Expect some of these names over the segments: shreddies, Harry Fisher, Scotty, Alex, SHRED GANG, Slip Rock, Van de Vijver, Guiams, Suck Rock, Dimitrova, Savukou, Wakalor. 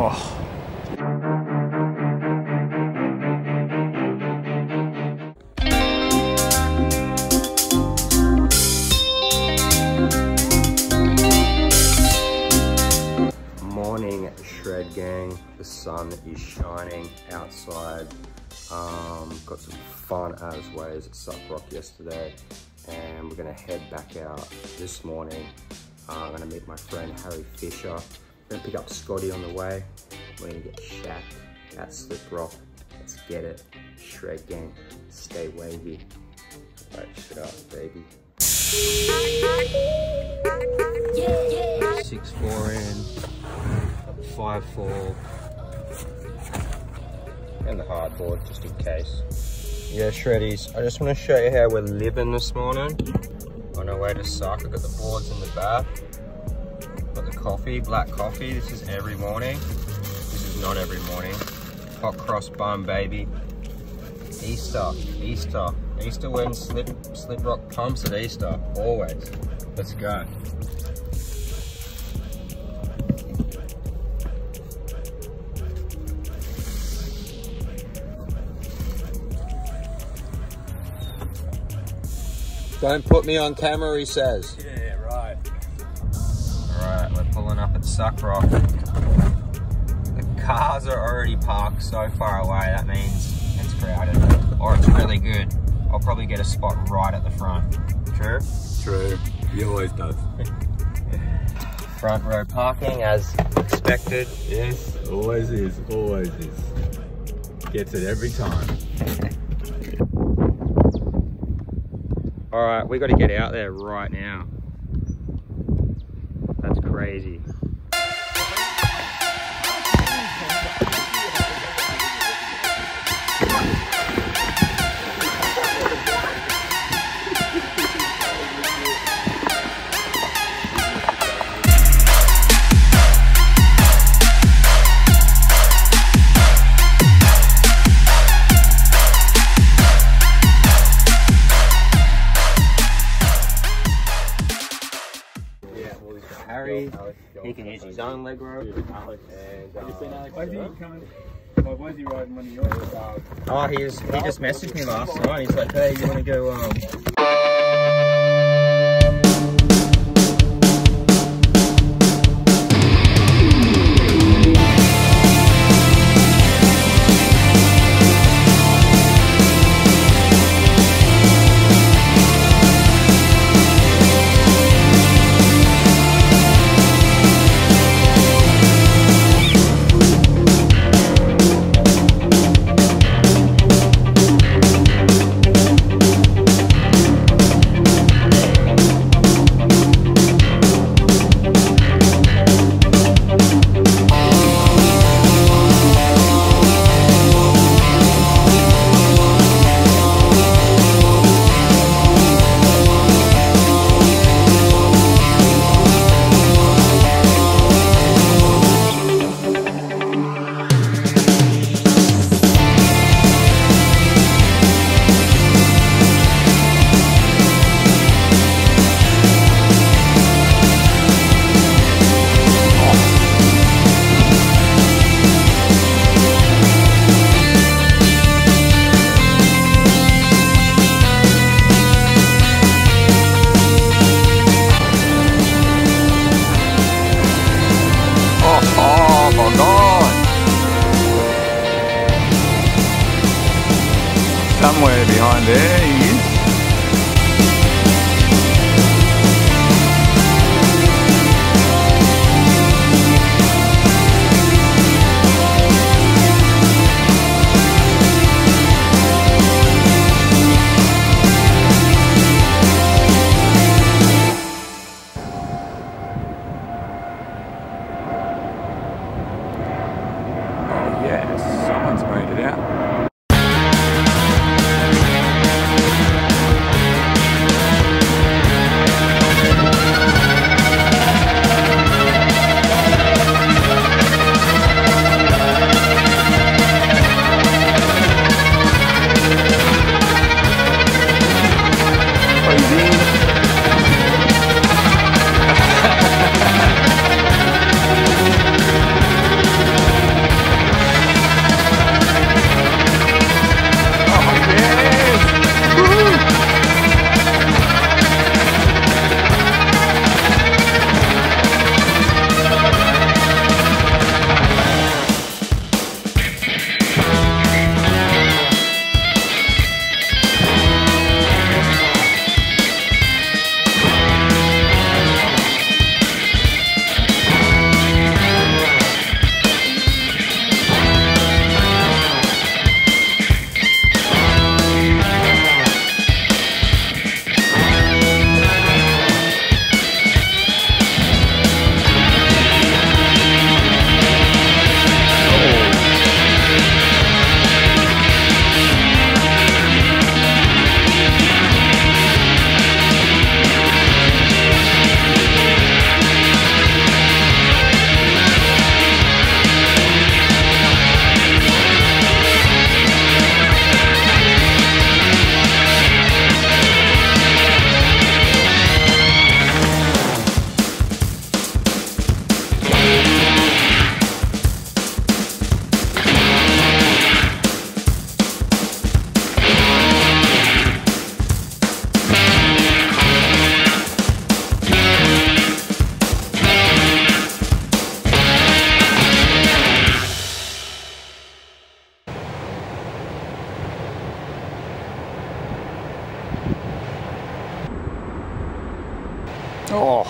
Oh. Morning, SHRED Gang. The sun is shining outside. Got some fun as ways at Suck Rock yesterday, and we're gonna head back out this morning. I'm gonna meet my friend Harry Fisher. We're gonna pick up Scotty on the way. We're gonna get shacked at Slip Rock. Let's get it. SHRED Gang, stay wavy. Right, shut up, baby. 6-4 in, 5-4. And the hardboard, just in case. Yeah, Shreddies, I just want to show you how we're living this morning. On our way to Suck, I've got the boards in the back. Got the coffee, black coffee. This is every morning. This is not every morning. Hot cross bun, baby. Easter, Easter. Easter when Slip Rock pumps at Easter, always. Let's go. Don't put me on camera, he says. Yeah, right. Alright, we're pulling up at Suck Rock. The cars are already parked so far away, that means it's crowded. Or it's really good. I'll probably get a spot right at the front. True? True. He always does. Front row parking as expected. Yes, always is, always is. Gets it every time. All right, we got to get out there right now. That's crazy. Harry, he can use his own leg rope. Alex. And, why is he riding one of yours? Oh, he just messaged me last night. He's like, hey, you want to go... Somewhere behind there he is. Oh yes, someone's made it out. Oh.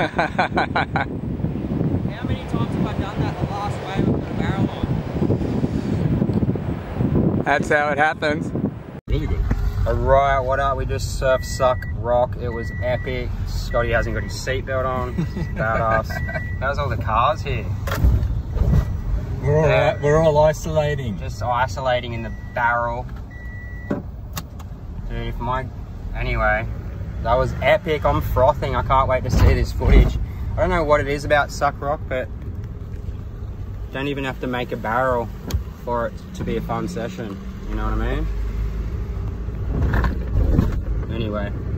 How many times have I done that the last wave I've got a barrel on? That's how it happens. Really good. Alright, what up? We just surfed Suck Rock. It was epic. Scotty hasn't got his seatbelt on. Badass. How's all the cars here? We're all, out, we're all isolating. Just isolating in the barrel. Dude, if my... Anyway, that was epic. I'm frothing. I can't wait to see this footage. I don't know what it is about Suck Rock, but don't even have to make a barrel for it to be a fun session. You know what I mean? Anyway.